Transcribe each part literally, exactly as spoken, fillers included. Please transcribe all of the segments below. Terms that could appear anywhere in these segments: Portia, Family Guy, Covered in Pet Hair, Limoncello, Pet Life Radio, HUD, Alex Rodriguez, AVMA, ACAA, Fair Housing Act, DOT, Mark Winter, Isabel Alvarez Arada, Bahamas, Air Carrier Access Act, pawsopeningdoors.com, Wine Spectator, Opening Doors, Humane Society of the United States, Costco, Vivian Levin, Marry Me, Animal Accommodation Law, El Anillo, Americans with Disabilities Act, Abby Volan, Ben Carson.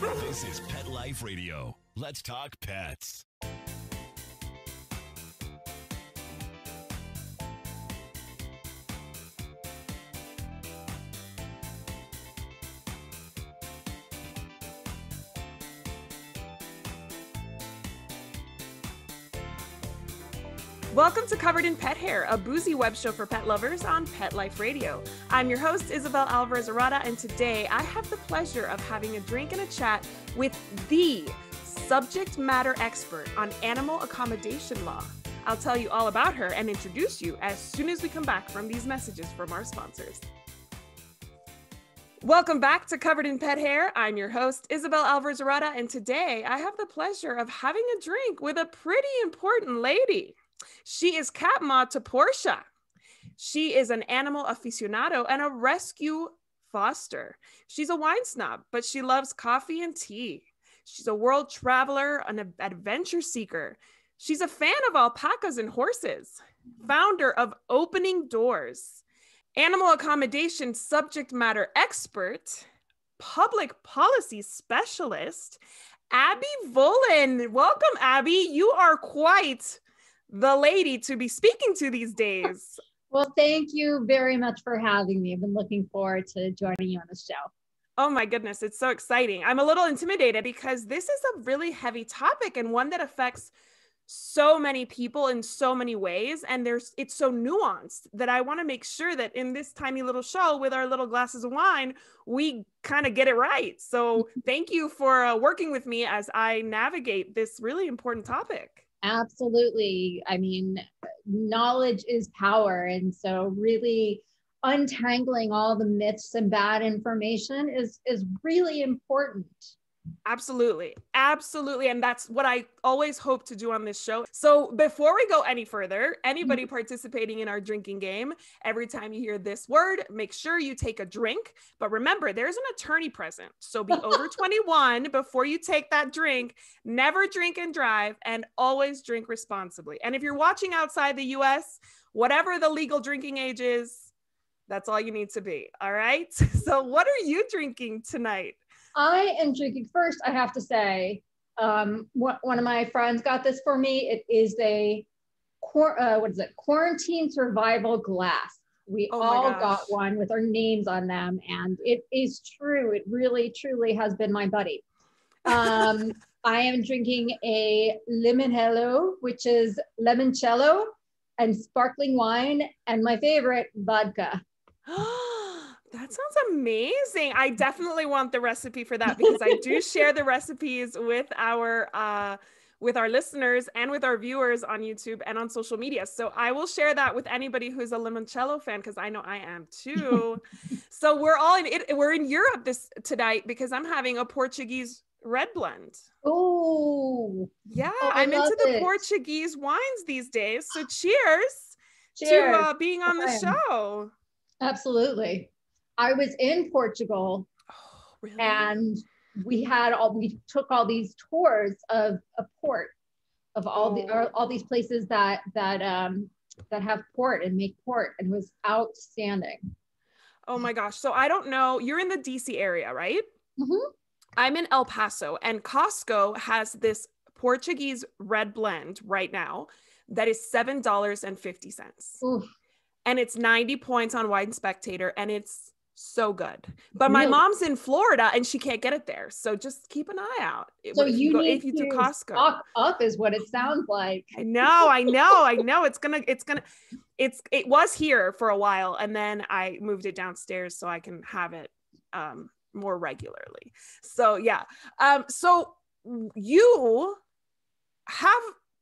This is Pet Life Radio. Let's talk pets. Welcome to Covered in Pet Hair, a boozy web show for pet lovers on Pet Life Radio. I'm your host, Isabel Alvarez Arada, and today I have the pleasure of having a drink and a chat with the subject matter expert on animal accommodation law. I'll tell you all about her and introduce you as soon as we come back from these messages from our sponsors. Welcome back to Covered in Pet Hair. I'm your host, Isabel Alvarez Arada, and today I have the pleasure of having a drink with a pretty important lady. She is cat mom to Portia. She is an animal aficionado and a rescue foster. She's a wine snob, but she loves coffee and tea. She's a world traveler, an adventure seeker. She's a fan of alpacas and horses, founder of Opening Doors, animal accommodation subject matter expert, public policy specialist, Abby Volan. Welcome, Abby. You are quite the lady to be speaking to these days. Well, thank you very much for having me. I've been looking forward to joining you on the show. Oh my goodness, it's so exciting. I'm a little intimidated because this is a really heavy topic and one that affects so many people in so many ways. And there's it's so nuanced that I want to make sure that in this tiny little show with our little glasses of wine, we kind of get it right. So thank you for uh, working with me as I navigate this really important topic. Absolutely. I mean, knowledge is power. And so really untangling all the myths and bad information is, is really important. Absolutely. Absolutely. And that's what I always hope to do on this show. So before we go any further, anybody mm-hmm. participating in our drinking game, every time you hear this word, make sure you take a drink. But remember, there's an attorney present. So be over twenty-one before you take that drink. Never drink and drive, and always drink responsibly. And if you're watching outside the U S, whatever the legal drinking age is, that's all you need to be. All right. So what are you drinking tonight? I am drinking first. I have to say, um, wh- one of my friends got this for me. It is a quar- uh, what is it? Quarantine survival glass. We oh all got one with our names on them, and it is true. It really, truly has been my buddy. Um, I am drinking a Limoncello, which is limoncello and sparkling wine, and my favorite, vodka. That sounds amazing. I definitely want the recipe for that because I do share the recipes with our uh, with our listeners and with our viewers on YouTube and on social media. So I will share that with anybody who's a limoncello fan because I know I am too. So we're all in it. We're in Europe this tonight because I'm having a Portuguese red blend. Oh, yeah, oh, I'm into the it. Portuguese wines these days. So cheers, cheers. to uh, being on the show. Absolutely. I was in Portugal, oh, really? and we had all we took all these tours of a port, of all oh. the all these places that that um, that have port and make port, and it was outstanding. Oh my gosh! So I don't know. You're in the D C area, right? Mm-hmm. I'm in El Paso, and Costco has this Portuguese red blend right now that is seven dollars and fifty cents, and it's ninety points on Wine Spectator, and it's so good. But my really? mom's in Florida and she can't get it there. So just keep an eye out. So if you, you go, need if you do Costco. Up, up is what it sounds like. I know, I know, I know. It's gonna, it's gonna, it's, it was here for a while and then I moved it downstairs so I can have it um, more regularly. So yeah. Um, so you have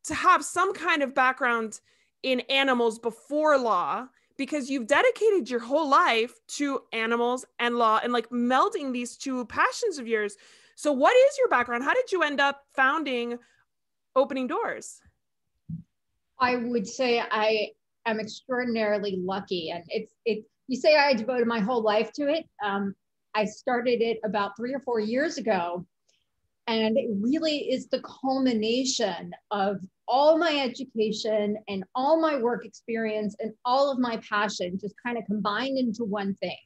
to have some kind of background in animals before law, because you've dedicated your whole life to animals and law and like melding these two passions of yours. So what is your background? How did you end up founding Opening Doors? I would say I am extraordinarily lucky. And it's, it, you say I devoted my whole life to it. Um, I started it about three or four years ago. And it really is the culmination of all my education and all my work experience and all of my passion just kind of combined into one thing.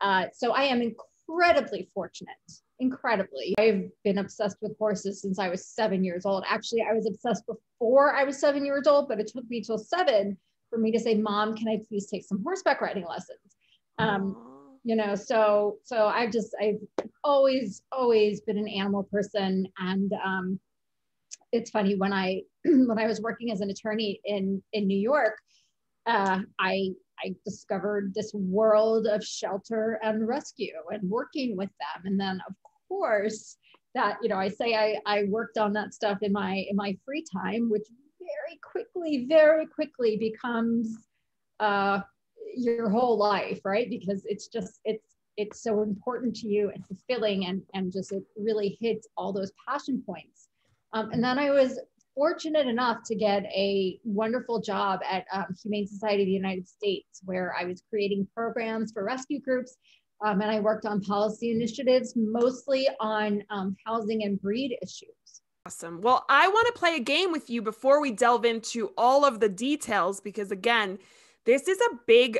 Uh, so I am incredibly fortunate, incredibly. I've been obsessed with horses since I was seven years old. Actually, I was obsessed before I was seven years old, but it took me till seven for me to say, Mom, can I please take some horseback riding lessons? Um, you know, so, so I've just, I've always, always been an animal person. And um, it's funny, when I, when I was working as an attorney in, in New York, uh, I, I discovered this world of shelter and rescue and working with them. And then of course that, you know, I say I, I worked on that stuff in my, in my free time, which very quickly, very quickly becomes uh, your whole life, right? Because it's just, it's, it's so important to you and fulfilling, and, and just, it really hits all those passion points. Um, and then I was fortunate enough to get a wonderful job at um, Humane Society of the United States, where I was creating programs for rescue groups. Um, and I worked on policy initiatives, mostly on um, housing and breed issues. Awesome. Well, I want to play a game with you before we delve into all of the details, because again, this is a big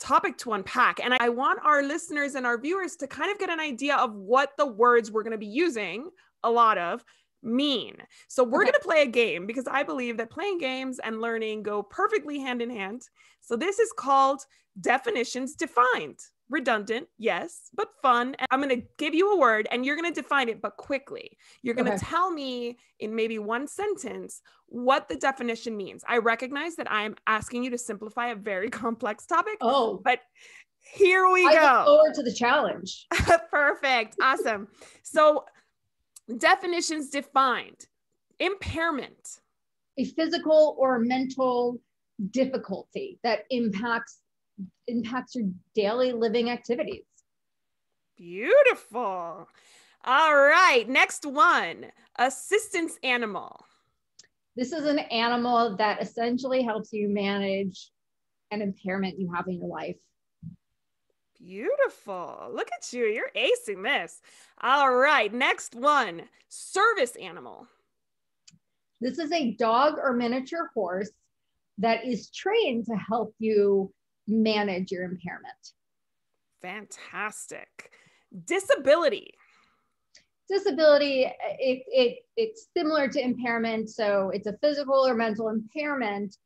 topic to unpack. And I want our listeners and our viewers to kind of get an idea of what the words we're going to be using a lot of mean. So we're okay. going to play a game, because I believe that playing games and learning go perfectly hand in hand. So this is called Definitions Defined. Redundant, yes, but fun. I'm going to give you a word and you're going to define it, but quickly. You're going to okay. tell me in maybe one sentence what the definition means. I recognize that I'm asking you to simplify a very complex topic. Oh, but here we I go. I look forward to the challenge. Perfect. Awesome. So definitions defined. Impairment. A physical or mental difficulty that impacts impacts your daily living activities. Beautiful. All right. Next one. Assistance animal. This is an animal that essentially helps you manage an impairment you have in your life. Beautiful. Look at you. You're acing this. All right. Next one. Service animal. This is a dog or miniature horse that is trained to help you manage your impairment. Fantastic. Disability. Disability, it, it, it's similar to impairment. So it's a physical or mental impairment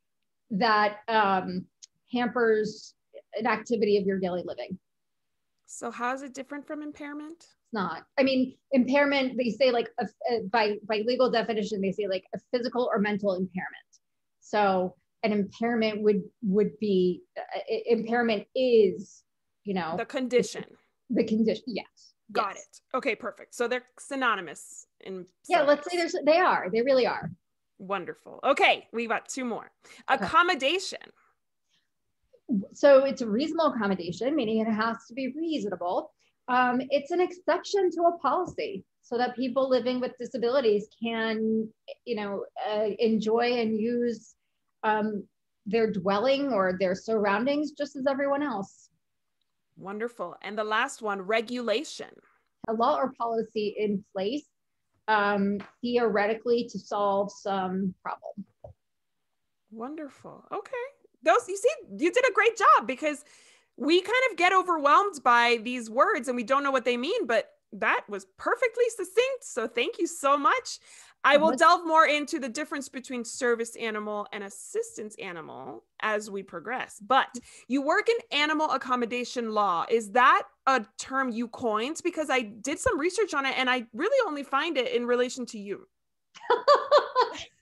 that um, hampers an activity of your daily living. So how is it different from impairment? It's not. I mean, impairment, they say like, a, a, by, by legal definition, they say like a physical or mental impairment. So an impairment would, would be, uh, impairment is, you know. The condition. The condition, yes. Got yes. it. Okay, perfect. So they're synonymous. In yeah, synonymous. Let's say there's, they are. They really are. Wonderful. Okay, we've got two more. Okay. Accommodation. So it's a reasonable accommodation, meaning it has to be reasonable. Um, it's an exception to a policy, so that people living with disabilities can, you know, uh, enjoy and use um, their dwelling or their surroundings just as everyone else. Wonderful. And the last one, regulation. A law or policy in place, um, theoretically to solve some problem. Wonderful. Okay. Those, you see, you did a great job, because we kind of get overwhelmed by these words and we don't know what they mean, but that was perfectly succinct. So thank you so much. I will delve more into the difference between service animal and assistance animal as we progress. But you work in animal accommodation law. Is that a term you coined? Because I did some research on it and I really only find it in relation to you.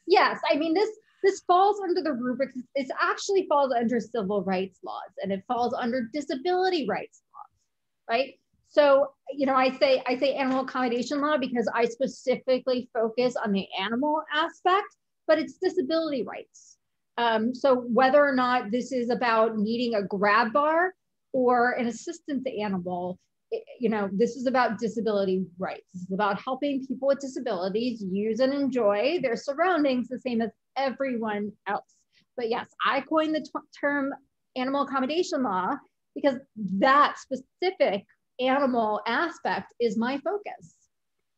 Yes. I mean, this, this falls under the rubric. It actually falls under civil rights laws, and it falls under disability rights laws, right? So, you know, I say, I say animal accommodation law because I specifically focus on the animal aspect, but it's disability rights. Um, so whether or not this is about needing a grab bar or an assistance animal, it, you know, this is about disability rights. This is about helping people with disabilities use and enjoy their surroundings the same as everyone else. But yes, I coined the t- term animal accommodation law because that specific animal aspect is my focus.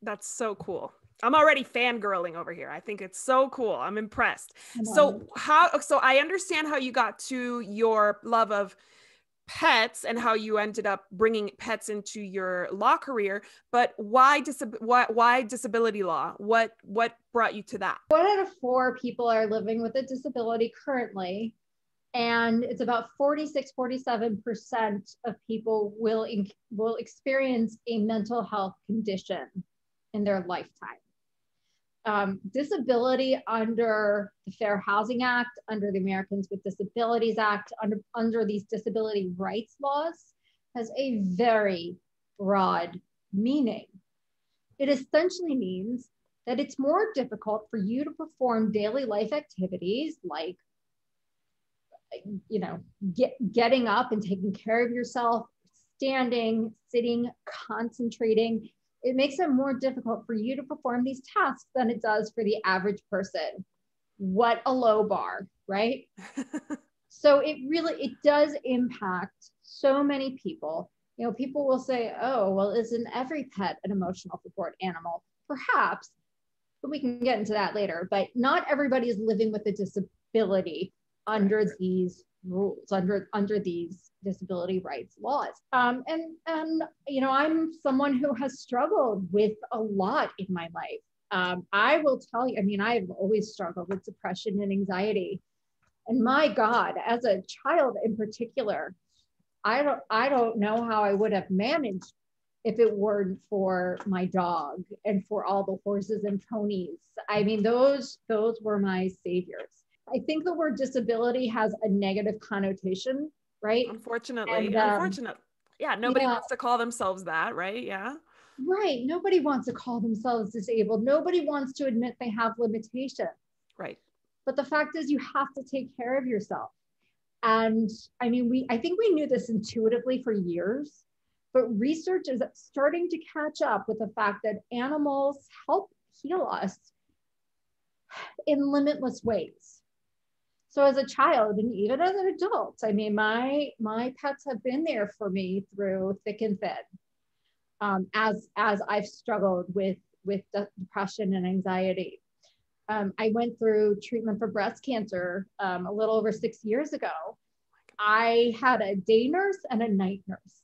That's so cool. I'm already fangirling over here. I think it's so cool. I'm impressed. So how, so I understand how you got to your love of pets and how you ended up bringing pets into your law career, but why, dis- why, why disability law? What, what brought you to that? One out of four people are living with a disability currently, and it's about forty-six, forty-seven percent of people will, in- will experience a mental health condition in their lifetime. Um, disability under the Fair Housing Act, under the Americans with Disabilities Act, under, under these disability rights laws has a very broad meaning. It essentially means that it's more difficult for you to perform daily life activities like, you know, get, getting up and taking care of yourself, standing, sitting, concentrating. It makes it more difficult for you to perform these tasks than it does for the average person. What a low bar, right? So it really, it does impact so many people. You know, people will say, oh, well, isn't every pet an emotional support animal? Perhaps, but we can get into that later. But not everybody is living with a disability under these rules, under under these disability rights laws. Um, and, and, you know, I'm someone who has struggled with a lot in my life. Um, I will tell you, I mean, I've always struggled with depression and anxiety. And my God, as a child in particular, I don't, I don't know how I would have managed if it weren't for my dog and for all the horses and ponies. I mean, those, those were my saviors. I think the word disability has a negative connotation, right? Unfortunately, and, um, unfortunately. Yeah, nobody yeah. wants to call themselves that, right? Yeah. Right. Nobody wants to call themselves disabled. Nobody wants to admit they have limitations. Right. But the fact is you have to take care of yourself. And I mean, we, I think we knew this intuitively for years, but research is starting to catch up with the fact that animals help heal us in limitless ways. So as a child and even as an adult, I mean, my my pets have been there for me through thick and thin, um, as as I've struggled with with depression and anxiety. Um, I went through treatment for breast cancer um, a little over six years ago. I had a day nurse and a night nurse,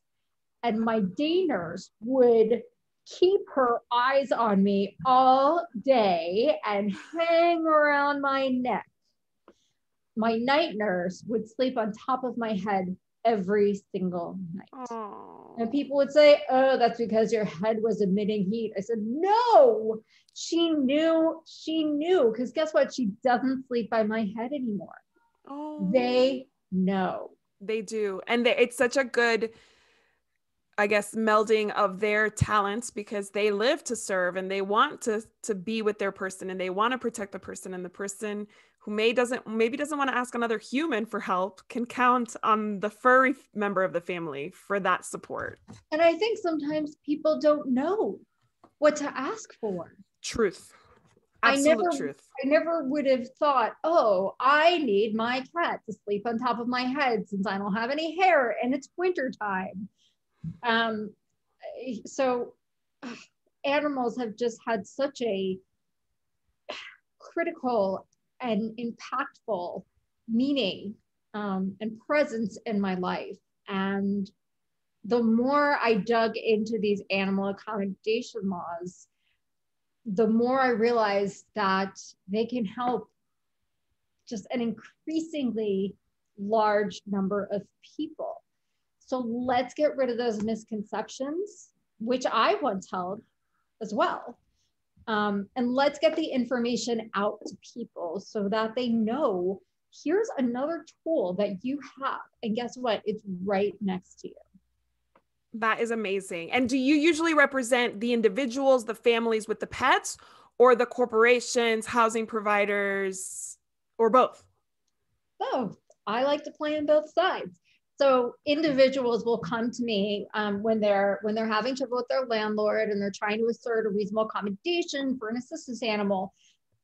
and my day nurse would keep her eyes on me all day and hang around my neck. My night nurse would sleep on top of my head every single night. Aww. And people would say, oh, that's because your head was emitting heat. I said, no, she knew, she knew, because guess what? She doesn't sleep by my head anymore. Oh. They know. They do. And they, it's such a good, I guess, melding of their talents, because they live to serve and they want to, to be with their person and they want to protect the person, and the person who may doesn't, maybe doesn't want to ask another human for help can count on the furry member of the family for that support. And I think sometimes people don't know what to ask for. Truth. Absolute I never, truth. I never would have thought, oh, I need my cat to sleep on top of my head since I don't have any hair and it's winter time. Um, so ugh, animals have just had such a critical and impactful meaning um, and presence in my life. And the more I dug into these animal accommodation laws, the more I realized that they can help just an increasingly large number of people. So let's get rid of those misconceptions, which I once held as well. Um, and let's get the information out to people so that they know, here's another tool that you have. And guess what? It's right next to you. That is amazing. And do you usually represent the individuals, the families with the pets, or the corporations, housing providers, or both? Both. I like to play on both sides. So individuals will come to me um, when they're when they're having trouble with their landlord and they're trying to assert a reasonable accommodation for an assistance animal,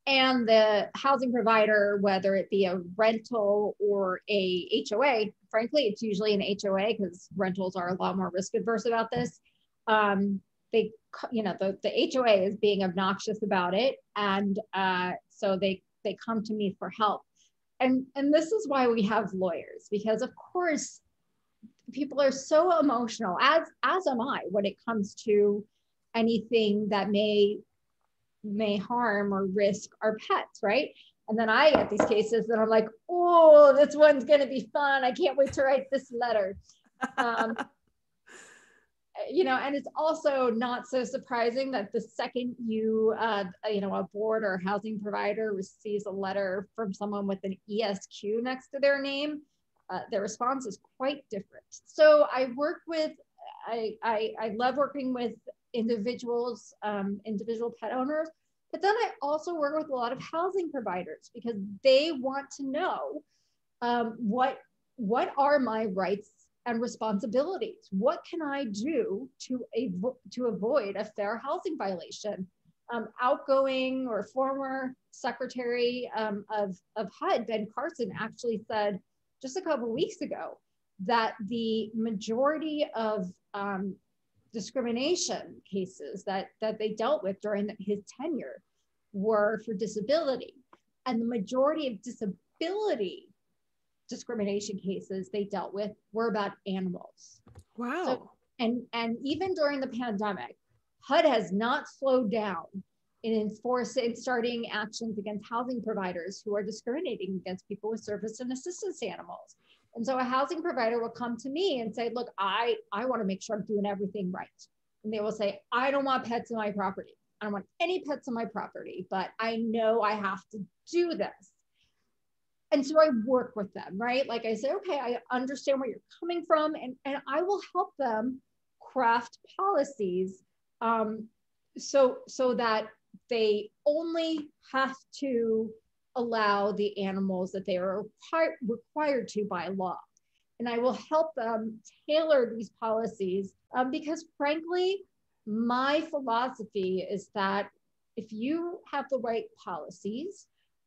and the housing provider, whether it be a rental or a H O A, frankly, it's usually an H O A because rentals are a lot more risk adverse about this. Um, they, you know, the, the H O A is being obnoxious about it, and uh, so they they come to me for help. And, and this is why we have lawyers, because of course, people are so emotional, as as am I, when it comes to anything that may may harm or risk our pets, right? And then I get these cases that I'm like, oh, this one's gonna be fun. I can't wait to write this letter. Um, you know, and it's also not so surprising that the second you, uh, you know, a board or a housing provider receives a letter from someone with an E S Q next to their name, uh, their response is quite different. So I work with, I, I, I love working with individuals, um, individual pet owners, but then I also work with a lot of housing providers because they want to know um, what, what are my rights and responsibilities? What can I do to, av to avoid a fair housing violation? Um, outgoing or former secretary um, of, of H U D, Ben Carson, actually said just a couple weeks ago that the majority of um, discrimination cases that, that they dealt with during the, his tenure were for disability. And the majority of disability discrimination cases they dealt with were about animals. Wow. So, and, and even during the pandemic, H U D has not slowed down in enforcing, starting actions against housing providers who are discriminating against people with service and assistance animals. And so a housing provider will come to me and say, look, I, I want to make sure I'm doing everything right. And they will say, I don't want pets on my property. I don't want any pets on my property, but I know I have to do this. And so I work with them, right? Like I say, okay, I understand where you're coming from, and, and I will help them craft policies um, so, so that they only have to allow the animals that they are require, required to by law. And I will help them tailor these policies um, because frankly, my philosophy is that if you have the right policies,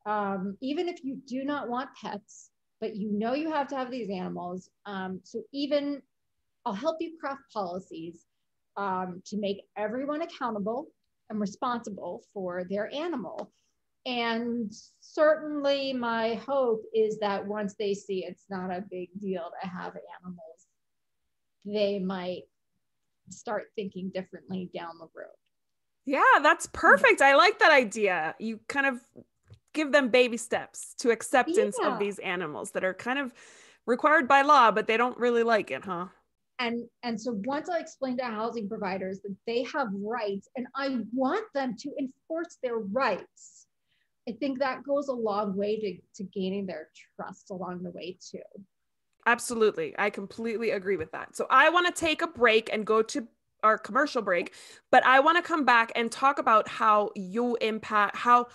Um, even if you do not want pets, but you know you have to have these animals. Um, so even I'll help you craft policies um, to make everyone accountable and responsible for their animal. And certainly my hope is that once they see it's not a big deal to have animals, they might start thinking differently down the road. Yeah, that's perfect. I like that idea. You kind of give them baby steps to acceptance yeah. of these animals that are kind of required by law, but they don't really like it, huh? And, and so once I explain to housing providers that they have rights and I want them to enforce their rights, I think that goes a long way to, to gaining their trust along the way too. Absolutely. I completely agree with that. So I want to take a break and go to our commercial break, but I want to come back and talk about how you impact, how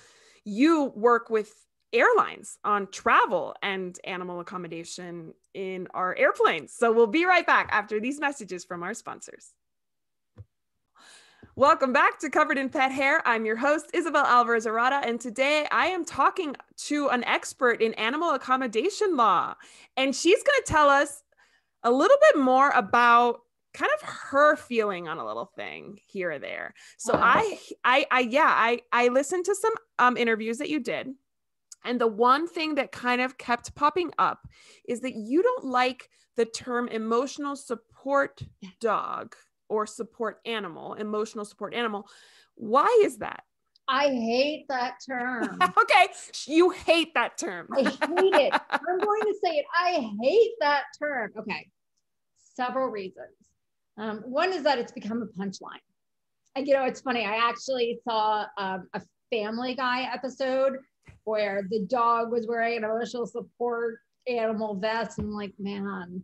you work with airlines on travel and animal accommodation in our airplanes. So we'll be right back after these messages from our sponsors. Welcome back to Covered in Pet Hair. I'm your host, Isabel Alvarez Arada, and today I am talking to an expert in animal accommodation law. And she's going to tell us a little bit more about kind of her feeling on a little thing here or there. So I, I, I, yeah, I, I listened to some um, interviews that you did. And the one thing that kind of kept popping up is that you don't like the term emotional support dog or support animal, emotional support animal. Why is that? I hate that term. Okay. You hate that term. I hate it. I'm going to say it. I hate that term. Okay. Several reasons. Um, one is that it's become a punchline. And, you know, it's funny. I actually saw um, a Family Guy episode where the dog was wearing an emotional support animal vest. And I'm like, man,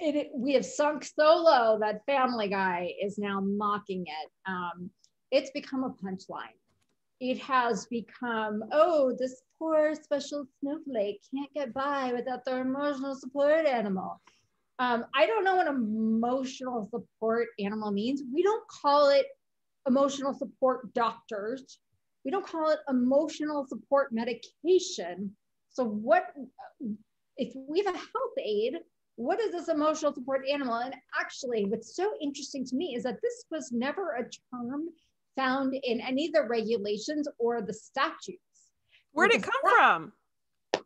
it, it, we have sunk so low that Family Guy is now mocking it. Um, it's become a punchline. It has become, oh, this poor special snowflake can't get by without their emotional support animal. Um, I don't know what emotional support animal means. We don't call it emotional support doctors. We don't call it emotional support medication. So what, if we have a health aid, what is this emotional support animal? And actually what's so interesting to me is that this was never a term found in any of the regulations or the statutes. Where'd it come from?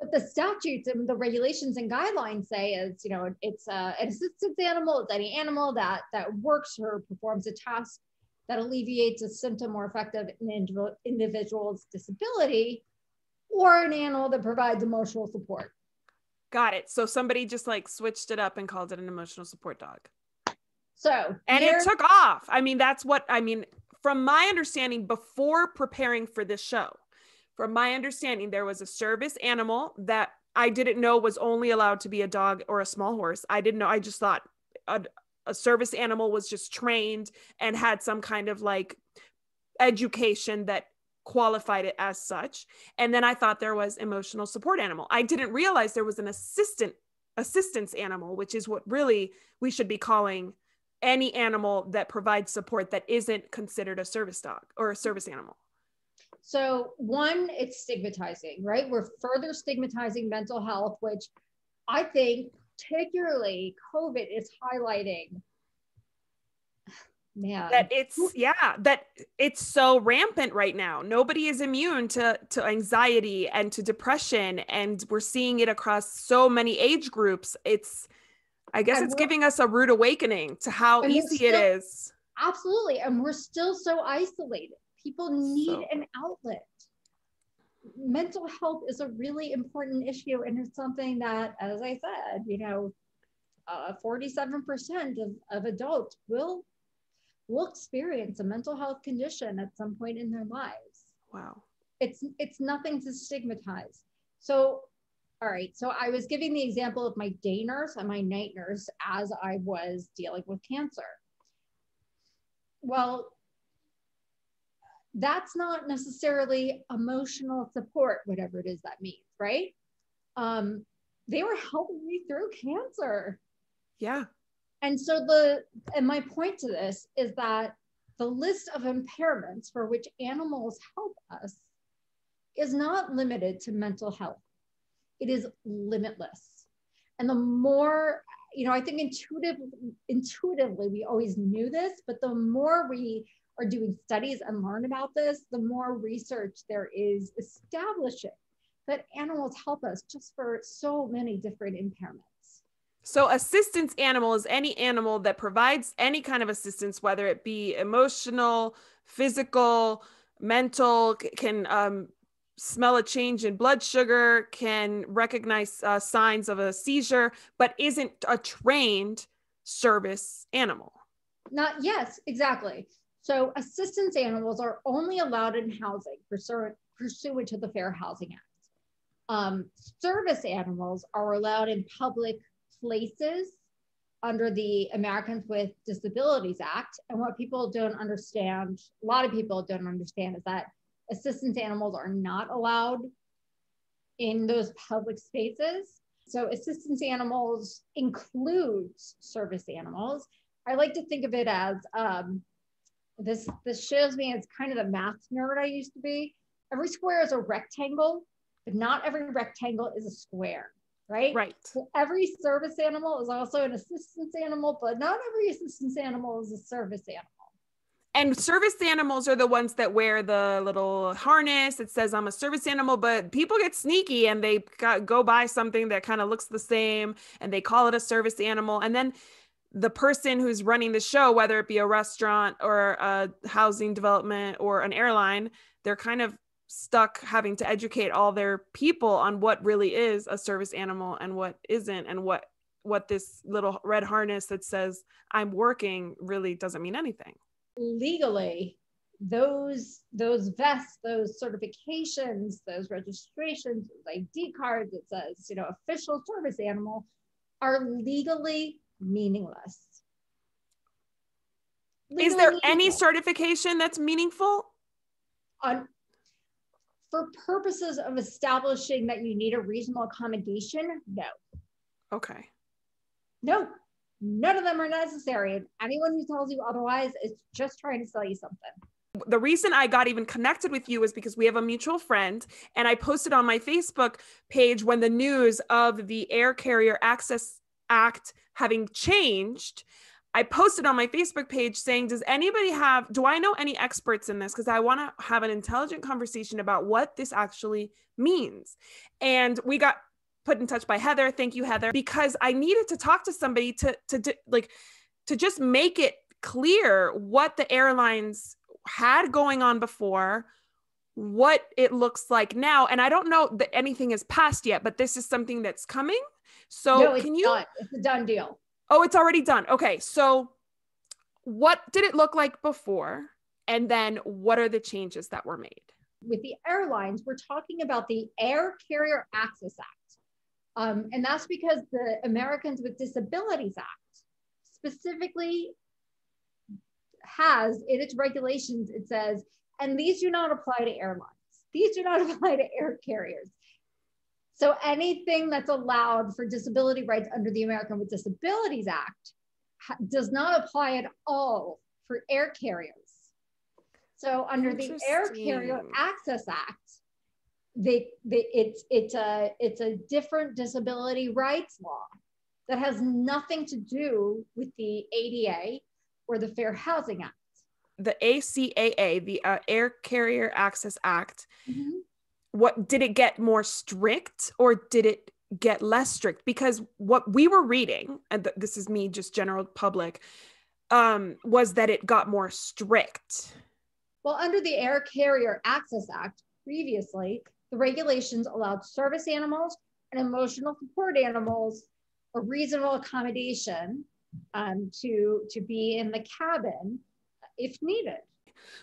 What the statutes and the regulations and guidelines say is, you know, it's uh, an assistance animal, it's any animal that that works or performs a task that alleviates a symptom or effect of an individual's disability, or an animal that provides emotional support. Got it. So somebody just like switched it up and called it an emotional support dog. So, and it took off. I mean, that's what, I mean, from my understanding before preparing for this show, from my understanding, there was a service animal that I didn't know was only allowed to be a dog or a small horse. I didn't know. I just thought a, a service animal was just trained and had some kind of like education that qualified it as such. And then I thought there was emotional support animal. I didn't realize there was an assistant assistance animal, which is what really we should be calling any animal that provides support that isn't considered a service dog or a service animal. So one, it's stigmatizing, right? We're further stigmatizing mental health, which I think particularly COVID is highlighting. Man. That it's, yeah, that it's so rampant right now. Nobody is immune to, to anxiety and to depression. And we're seeing it across so many age groups. It's, I guess and it's giving us a rude awakening to how easy still, it is. Absolutely. And we're still so isolated. People need so. an outlet. Mental health is a really important issue. And it's something that, as I said, you know, uh, forty-seven percent of, of adults will, will experience a mental health condition at some point in their lives. Wow. It's, it's nothing to stigmatize. So, all right, so I was giving the example of my day nurse and my night nurse as I was dealing with cancer. Well, that's not necessarily emotional support, whatever it is that means, right? Um, they were helping me through cancer. Yeah. And so the, and my point to this is that the list of impairments for which animals help us is not limited to mental health. It is limitless. And the more, you know, I think intuitive, intuitively, we always knew this, but the more we are doing studies and learn about this, the more research there is establishing that animals help us just for so many different impairments. So assistance animal is any animal that provides any kind of assistance, whether it be emotional, physical, mental, can, um, smell a change in blood sugar, can recognize uh, signs of a seizure, but isn't a trained service animal. Not, yes, exactly. So assistance animals are only allowed in housing pursu- pursuant to the Fair Housing Act. Um, service animals are allowed in public places under the Americans with Disabilities Act. And what people don't understand, a lot of people don't understand, is that assistance animals are not allowed in those public spaces. So assistance animals includes service animals. I like to think of it as, um, this, this shows me as kind of the math nerd I used to be. Every square is a rectangle, but not every rectangle is a square, right? Right. So every service animal is also an assistance animal, but not every assistance animal is a service animal. And service animals are the ones that wear the little harness that says I'm a service animal, but people get sneaky and they go buy something that kind of looks the same and they call it a service animal. And then the person who's running the show, whether it be a restaurant or a housing development or an airline, they're kind of stuck having to educate all their people on what really is a service animal and what isn't, and what, what this little red harness that says I'm working really doesn't mean anything. Legally, those those vests, those certifications, those registrations, those I D cards that says, you know, official service animal are legally meaningless. Legally Is there meaningless. any certification that's meaningful? On, for purposes of establishing that you need a reasonable accommodation, no. Okay. No. None of them are necessary. And anyone who tells you otherwise is just trying to sell you something. The reason I got even connected with you is because we have a mutual friend, and I posted on my Facebook page when the news of the Air Carrier Access Act having changed, I posted on my Facebook page saying, does anybody have, do I know any experts in this? Because I want to have an intelligent conversation about what this actually means. And we got put in touch by Heather. Thank you, Heather, because I needed to talk to somebody to, to like, to just make it clear what the airlines had going on before, what it looks like now. And I don't know that anything has passed yet, but this is something that's coming. So no, it's can you, done. It's a done deal. Oh, it's already done. Okay. So what did it look like before? And then what are the changes that were made? With the airlines, we're talking about the Air Carrier Access Act. Um, and that's because the Americans with Disabilities Act specifically has in its regulations, it says, and these do not apply to airlines. These do not apply to air carriers. So anything that's allowed for disability rights under the Americans with Disabilities Act does not apply at all for air carriers. So under the Air Carrier Access Act, they, they, it's, it's, a, it's a different disability rights law that has nothing to do with the A D A or the Fair Housing Act. The A C A A, the uh, Air Carrier Access Act, mm-hmm. What did it get more strict or did it get less strict? Because what we were reading, and th- this is me, just general public, um, was that it got more strict. Well, under the Air Carrier Access Act, previously, the regulations allowed service animals and emotional support animals a reasonable accommodation um, to, to be in the cabin if needed.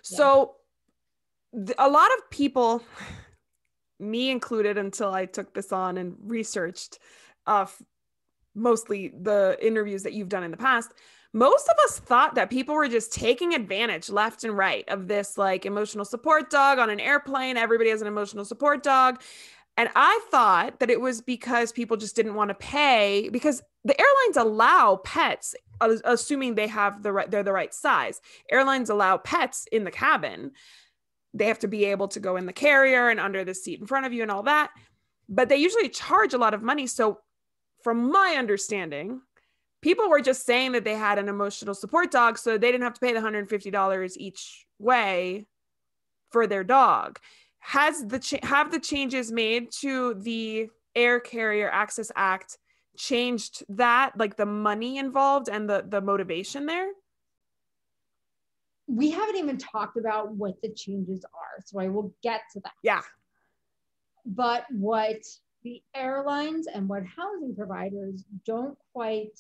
So yeah. th- a lot of people... me included until I took this on and researched uh, f- mostly the interviews that you've done in the past, most of us thought that people were just taking advantage left and right of this like emotional support dog on an airplane. Everybody has an emotional support dog. And I thought that it was because people just didn't want to pay because the airlines allow pets, assuming they have the right, they're the right size. Airlines allow pets in the cabin. They have to be able to go in the carrier and under the seat in front of you and all that. But they usually charge a lot of money. So from my understanding, people were just saying that they had an emotional support dog, so they didn't have to pay the one hundred fifty dollars each way for their dog. Has the cha- have the changes made to the Air Carrier Access Act changed that, like the money involved and the, the motivation there? We haven't even talked about what the changes are, so I will get to that. Yeah. But what the airlines and what housing providers don't quite,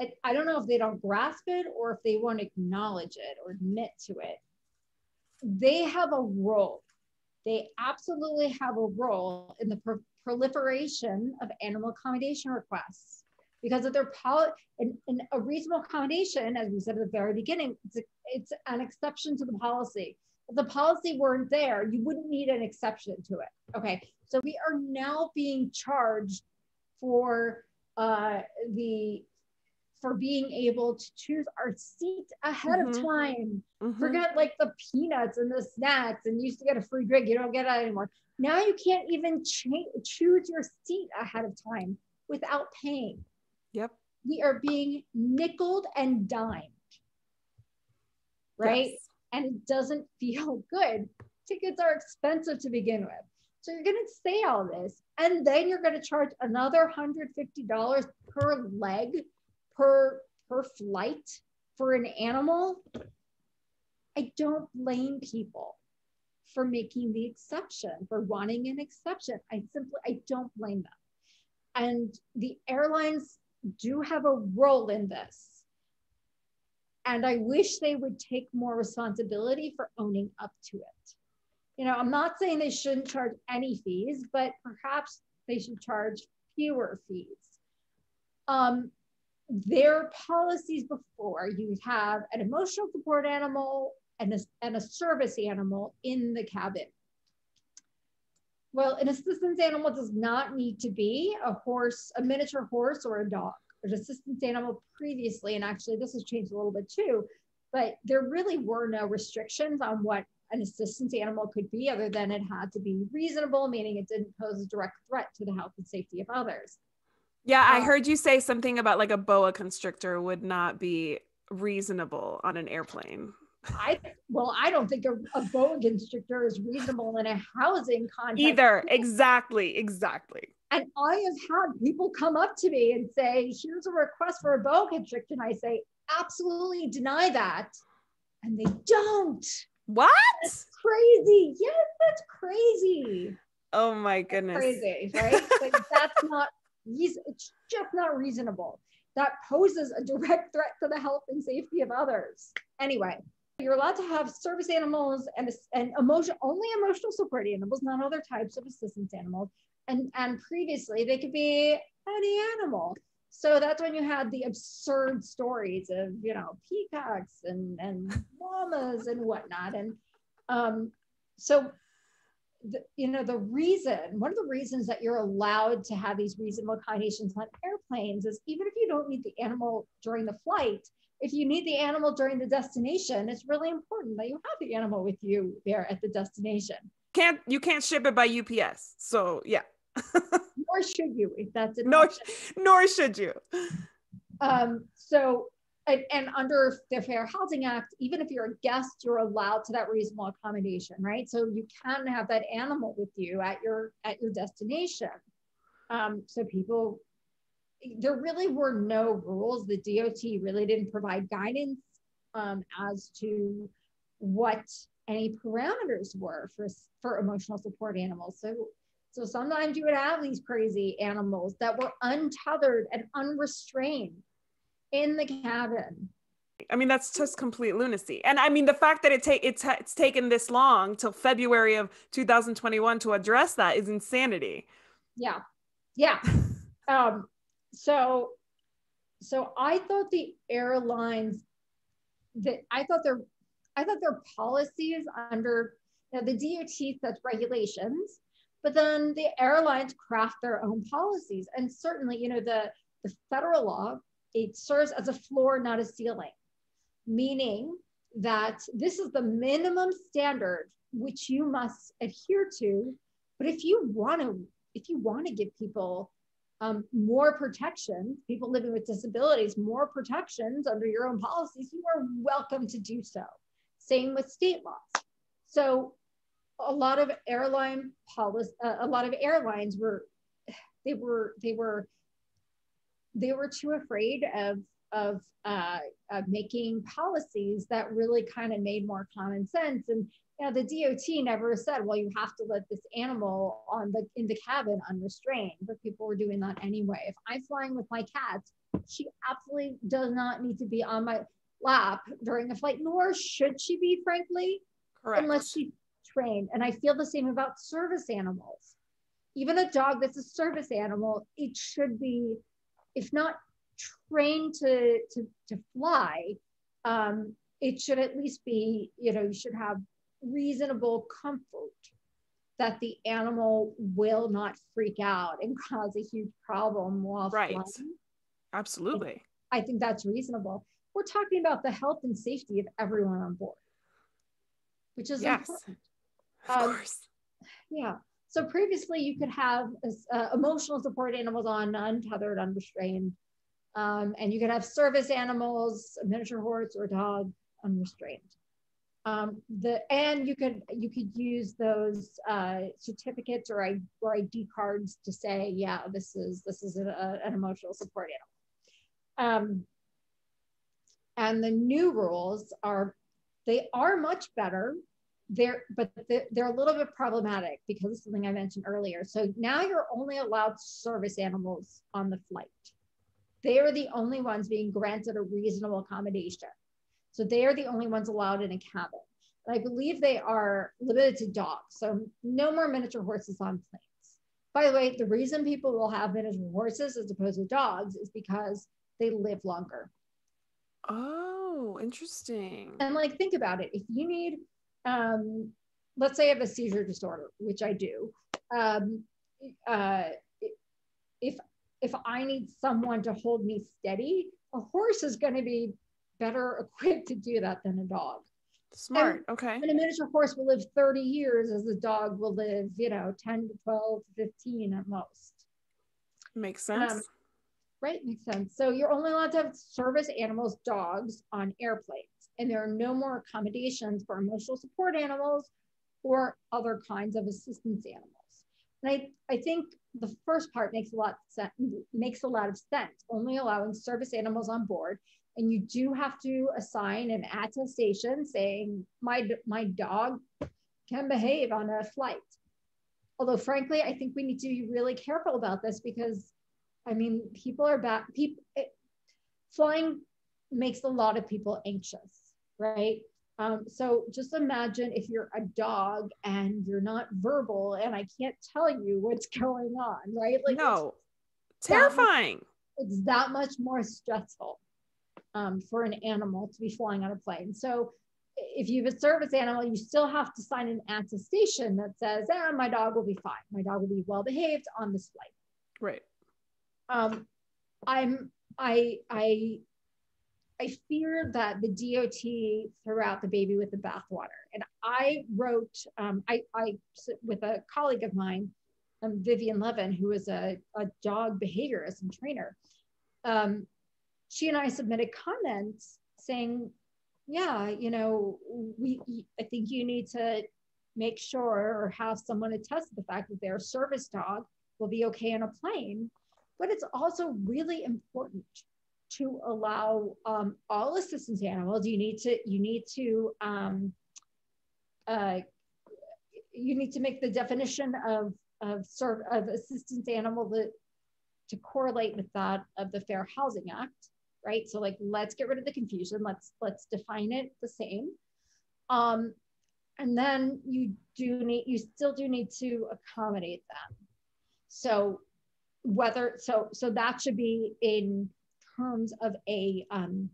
I, I don't know if they don't grasp it or if they won't acknowledge it or admit to it. They have a role. They absolutely have a role in the pro- proliferation of animal accommodation requests. Because of their power, and, and a reasonable accommodation, as we said at the very beginning, it's, a, it's an exception to the policy. If the policy weren't there, you wouldn't need an exception to it. Okay, so we are now being charged for uh, the for being able to choose our seat ahead mm-hmm. of time. Mm-hmm. Forget like the peanuts and the snacks, and you used to get a free drink. You don't get that anymore. Now you can't even cha- choose your seat ahead of time without paying. Yep. We are being nickeled and dimed, right? Yes. And it doesn't feel good. Tickets are expensive to begin with. So you're going to say all this, and then you're going to charge another one hundred fifty dollars per leg, per, per flight for an animal. I don't blame people for making the exception, for wanting an exception. I simply, I don't blame them. And the airlines do have a role in this. And I wish they would take more responsibility for owning up to it. You know, I'm not saying they shouldn't charge any fees, but perhaps they should charge fewer fees. Um, their policies before, you have an emotional support animal and a, and a service animal in the cabin. Well, an assistance animal does not need to be a horse, a miniature horse or a dog. An assistance animal previously, and actually this has changed a little bit too, but there really were no restrictions on what an assistance animal could be other than it had to be reasonable, meaning it didn't pose a direct threat to the health and safety of others. Yeah, I heard you say something about like a boa constrictor would not be reasonable on an airplane. I well, I don't think a, a boa constrictor is reasonable in a housing context either. Exactly, exactly. And I have had people come up to me and say, "Here's a request for a boa constrictor," and I say, "Absolutely deny that," and they don't. What? That's crazy. Yes, that's crazy. Oh my goodness. That's crazy, right? Like, that's not. It's just not reasonable. That poses a direct threat to the health and safety of others. Anyway, you're allowed to have service animals and, and emotion, only emotional support animals, not other types of assistance animals. And, and previously they could be any animal. So that's when you had the absurd stories of, you know, peacocks and, and llamas and whatnot. And um, so The, you know, the reason, one of the reasons that you're allowed to have these reasonable accommodations on airplanes is even if you don't need the animal during the flight, if you need the animal during the destination, it's really important that you have the animal with you there at the destination. Can't, you can't ship it by U P S. So yeah. Nor should you, if that's an option. Nor should you. Um, so, and, and under the Fair Housing Act, even if you're a guest, you're allowed to that reasonable accommodation, right? So you can have that animal with you at your at your destination. Um, so people, there really were no rules. The D O T really didn't provide guidance um, as to what any parameters were for, for emotional support animals. So, so sometimes you would have these crazy animals that were untethered and unrestrained in the cabin. I mean, that's just complete lunacy. And I mean, the fact that it take it's, it's taken this long till February of two thousand twenty-one to address that is insanity. Yeah, yeah. um, so, so I thought the airlines, that I thought their, I thought their policies under you know, the D O T sets regulations, but then the airlines craft their own policies. And certainly, you know, the the federal law. It serves as a floor, not a ceiling, meaning that this is the minimum standard which you must adhere to. But if you want to, if you want to give people um, more protection, people living with disabilities, more protections under your own policies, you are welcome to do so. Same with state laws. So, a lot of airline policy, uh, a lot of airlines were, they were, they were. They were too afraid of, of, uh, of making policies that really kind of made more common sense. And you know, the D O T never said, well, you have to let this animal on the, in the cabin unrestrained, but people were doing that anyway. If I'm flying with my cat, she absolutely does not need to be on my lap during the flight, nor should she be, frankly, Correct. Unless she's trained. And I feel the same about service animals. Even a dog that's a service animal, it should be, if not trained to, to, to fly, um, it should at least be, you know, you should have reasonable comfort that the animal will not freak out and cause a huge problem while right. flying. Absolutely. I think that's reasonable. We're talking about the health and safety of everyone on board, which is yes. important. Of um, course. Yeah. So previously you could have uh, emotional support animals on untethered, unrestrained, um, and you could have service animals, miniature horse or dog, unrestrained. Um, the, and you could, you could use those uh, certificates or, I, or I D cards to say, yeah, this is, this is a, a, an emotional support animal. Um, and the new rules are, they are much better. They're, but they're a little bit problematic because of something I mentioned earlier. So now you're only allowed service animals on the flight. They are the only ones being granted a reasonable accommodation. So they are the only ones allowed in a cabin. And I believe they are limited to dogs. So no more miniature horses on planes. By the way, the reason people will have miniature horses as opposed to dogs is because they live longer. Oh, interesting. And like, think about it. If you need Um, let's say I have a seizure disorder, which I do. Um, uh, if, if I need someone to hold me steady, a horse is going to be better equipped to do that than a dog. Smart. And, okay. And a miniature horse will live thirty years as a dog will live, you know, ten to twelve, fifteen at most. Makes sense. Um, right? Makes sense. So you're only allowed to have service animals, dogs, on airplanes, and there are no more accommodations for emotional support animals or other kinds of assistance animals. And I, I think the first part makes a lot of sense, makes a lot of sense, only allowing service animals on board. And you do have to assign an attestation saying my, my dog can behave on a flight. Although frankly, I think we need to be really careful about this because I mean, people are back, people, it, flying makes a lot of people anxious, right? Um, so just imagine if you're a dog and you're not verbal and I can't tell you what's going on, right? Like, no, it's terrifying. That much, it's that much more stressful um, for an animal to be flying on a plane. So if you have a service animal, you still have to sign an attestation that says, ah, my dog will be fine. My dog will be well-behaved on this flight. Right. Um, I'm, I, I, I fear that the D O T threw out the baby with the bathwater. And I wrote, um, I, I, with a colleague of mine, um, Vivian Levin, who is a, a dog behaviorist and trainer, um, she and I submitted comments saying, yeah, you know, we, I think you need to make sure or have someone attest to the fact that their service dog will be okay on a plane. But it's also really important to allow um, all assistance animals. You need to you need to um, uh, you need to make the definition of of serve of assistance animal that to correlate with that of the Fair Housing Act, right? So like, let's get rid of the confusion. Let's let's define it the same. Um, and then you do need you still do need to accommodate them. So whether so so that should be in terms of a um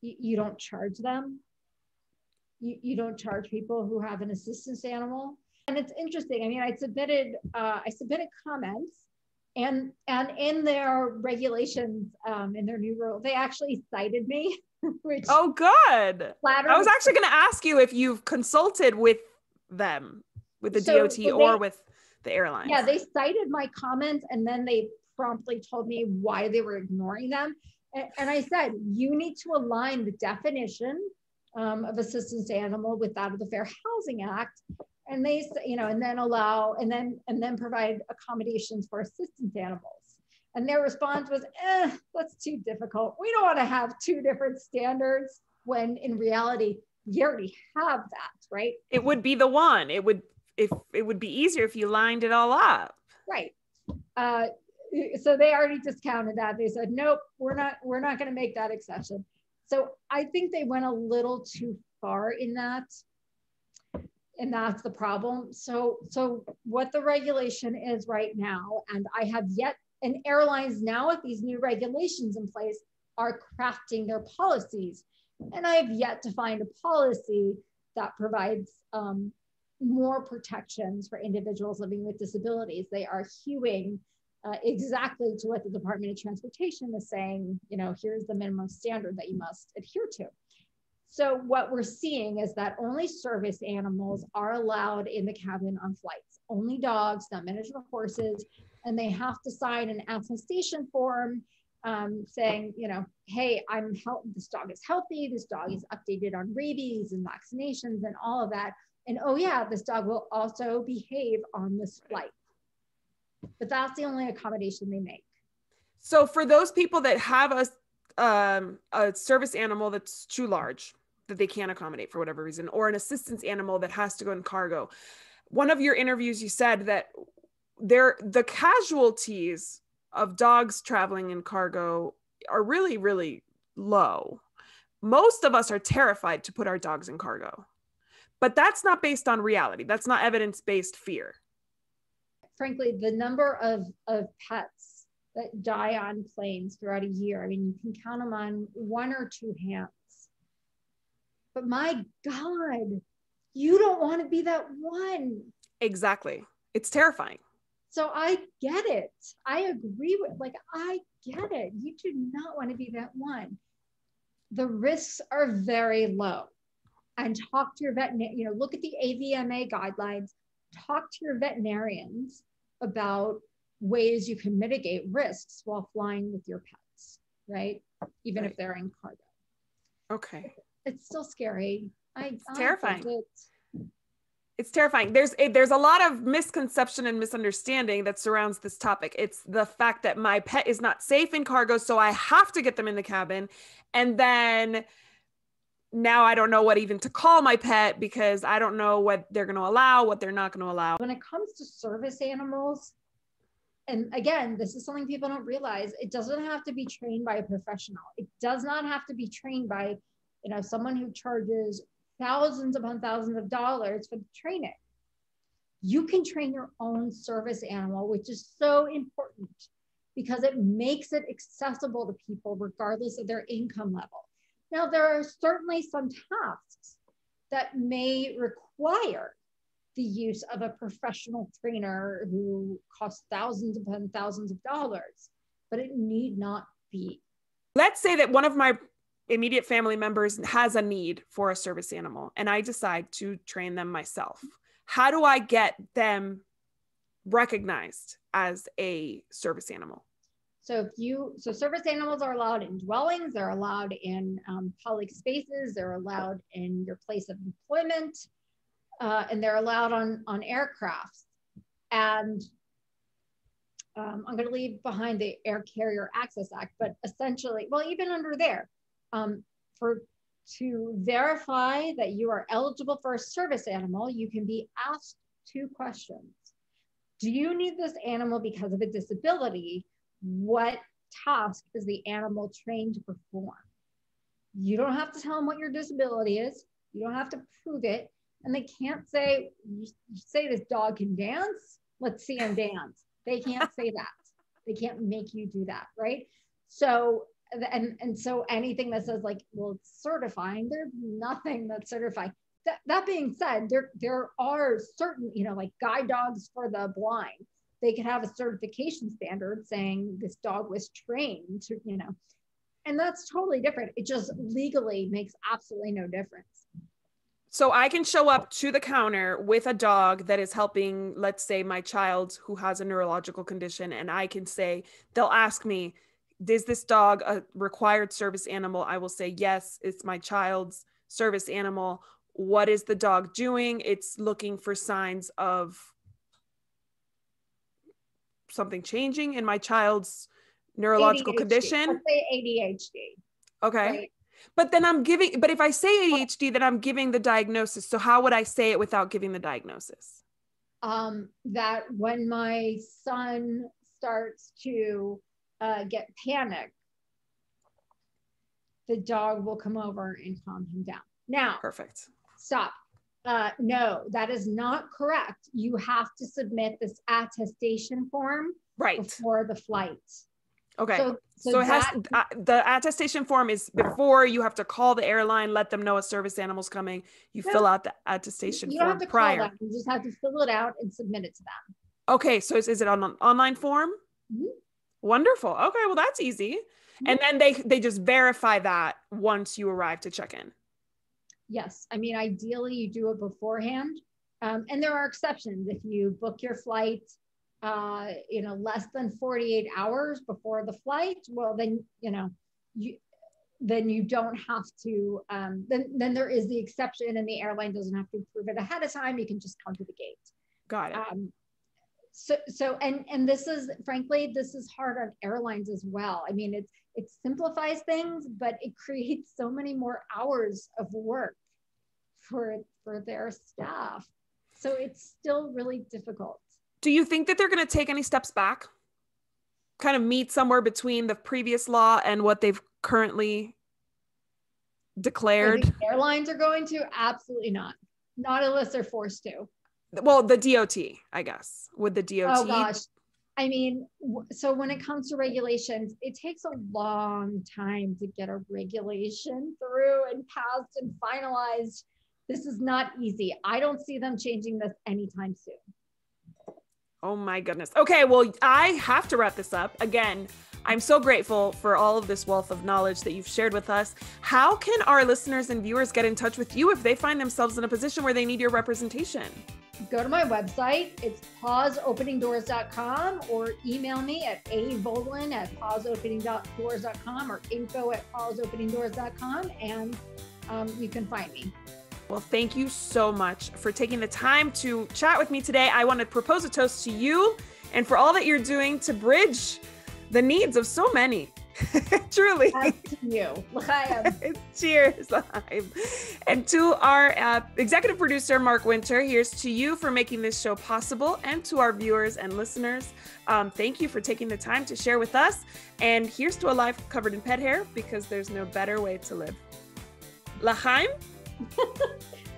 you, you don't charge them, you, you don't charge people who have an assistance animal. And it's interesting, I mean I submitted uh I submitted comments, and and in their regulations, um in their new rule, they actually cited me which oh good flattered. I was actually going to ask you if you've consulted with them, with the so, D O T so they, or with the airlines. Yeah, they cited my comments and then they promptly told me why they were ignoring them. And, and I said, you need to align the definition um, of assistance animal with that of the Fair Housing Act. And they, you know, and then allow, and then, and then provide accommodations for assistance animals. And their response was, eh, that's too difficult. We don't want to have two different standards when in reality, you already have that, right? It would be the one. It would If it would be easier if you lined it all up. Right. Uh, so they already discounted that. They said, nope, we're not, we're not going to make that exception. So I think they went a little too far in that. And that's the problem. So, so what the regulation is right now, and I have yet, and airlines now with these new regulations in place are crafting their policies. And I have yet to find a policy that provides, um, more protections for individuals living with disabilities. They are hewing uh, exactly to what the Department of Transportation is saying, you know, here's the minimum standard that you must adhere to. So what we're seeing is that only service animals are allowed in the cabin on flights, only dogs, not miniature horses, and they have to sign an attestation form um, saying, you know, hey, I'm health, this dog is healthy, this dog is updated on rabies and vaccinations and all of that. And oh yeah, this dog will also behave on this flight. But that's the only accommodation they make. So for those people that have a, um, a service animal that's too large, that they can't accommodate for whatever reason, or an assistance animal that has to go in cargo, one of your interviews, you said that there, the casualties of dogs traveling in cargo are really, really low. Most of us are terrified to put our dogs in cargo. But that's not based on reality. That's not evidence-based fear. Frankly, the number of, of pets that die on planes throughout a year, I mean, you can count them on one or two hands. But my God, you don't want to be that one. Exactly. It's terrifying. So I get it. I agree with, like, I get it. You do not want to be that one. The risks are very low. And talk to your veterinarian, you know, look at the A V M A guidelines, talk to your veterinarians about ways you can mitigate risks while flying with your pets, right? Even right. if they're in cargo. Okay. It's still scary. I, it's I terrifying. It. It's terrifying. There's a, there's a lot of misconception and misunderstanding that surrounds this topic. It's the fact that my pet is not safe in cargo, so I have to get them in the cabin. And then now I don't know what even to call my pet because I don't know what they're going to allow, what they're not going to allow. When it comes to service animals, and again, this is something people don't realize, it doesn't have to be trained by a professional. It does not have to be trained by, you know, someone who charges thousands upon thousands of dollars for the training. You can train your own service animal, which is so important because it makes it accessible to people regardless of their income level. Now, there are certainly some tasks that may require the use of a professional trainer who costs thousands upon thousands of dollars, but it need not be. Let's say that one of my immediate family members has a need for a service animal and I decide to train them myself. How do I get them recognized as a service animal? So if you, so service animals are allowed in dwellings, they're allowed in um, public spaces, they're allowed in your place of employment, uh, and they're allowed on, on aircraft. And um, I'm gonna leave behind the Air Carrier Access Act, but essentially, well, even under there, um, for to verify that you are eligible for a service animal, you can be asked two questions. Do you need this animal because of a disability? What task is the animal trained to perform? You don't have to tell them what your disability is. You don't have to prove it. And they can't say, you say this dog can dance, let's see him dance. They can't say that. They can't make you do that, right? So, and, and so anything that says like, well, it's certifying, there's nothing that's certifying. That, that being said, there, there are certain, you know, like guide dogs for the blind. They could have a certification standard saying this dog was trained to, you know, and that's totally different. It just legally makes absolutely no difference. So I can show up to the counter with a dog that is helping, let's say, my child who has a neurological condition, and I can say, they'll ask me, is this dog a required service animal? I will say, yes, it's my child's service animal. What is the dog doing? It's looking for signs of something changing in my child's neurological A D H D. Condition. Let's say A D H D. Okay. Right? But then I'm giving, but if I say A D H D, then I'm giving the diagnosis. So how would I say it without giving the diagnosis? Um, that when my son starts to uh, get panic, the dog will come over and calm him down. Now, perfect. Stop. Uh, no, that is not correct. You have to submit this attestation form right before the flight. Okay. So, so, so it that, has uh, the attestation form is before you have to call the airline, let them know a service animal's coming. You no, fill out the attestation you form don't have to prior. Call them. You just have to fill it out and submit it to them. Okay. So is, is it on an online form? Mm-hmm. Wonderful. Okay. Well, that's easy. Mm-hmm. And then they, they just verify that once you arrive to check in. Yes, I mean, ideally you do it beforehand. Um, and there are exceptions. If you book your flight, uh, you know, less than forty-eight hours before the flight, well, then, you know, you, then you don't have to, um, then, then there is the exception and the airline doesn't have to approve it ahead of time. You can just come to the gate. Got it. Um, so, so, and, and this is, frankly, this is hard on airlines as well. I mean, it's, it simplifies things, but it creates so many more hours of work for, for their staff. So it's still really difficult. Do you think that they're going to take any steps back? Kind of meet somewhere between the previous law and what they've currently declared? The airlines are going to? Absolutely not. Not unless they're forced to. Well, the D O T, I guess. Would the D O T? Oh, gosh. I mean, so when it comes to regulations, it takes a long time to get a regulation through and passed and finalized. This is not easy. I don't see them changing this anytime soon. Oh my goodness. Okay, well, I have to wrap this up. Again, I'm so grateful for all of this wealth of knowledge that you've shared with us. How can our listeners and viewers get in touch with you if they find themselves in a position where they need your representation? go to my website. It's paws opening doors dot com or email me at a volan at paws opening doors dot com or info at paws opening doors dot com, and um, you can find me. Well, thank you so much for taking the time to chat with me today. I want to propose a toast to you and for all that you're doing to bridge the needs of so many. Truly. That's you. Cheers. And to our uh, executive producer, Mark Winter, here's to you for making this show possible, and to our viewers and listeners. Um, thank you for taking the time to share with us. And here's to a life covered in pet hair, because there's no better way to live. L'chaim.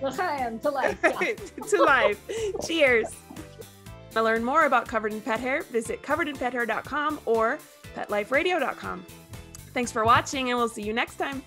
L'chaim, to life. Yeah. To life. Cheers. To learn more about Covered in Pet Hair, visit covered in pet hair dot com or pet life radio dot com. Thanks for watching, and we'll see you next time.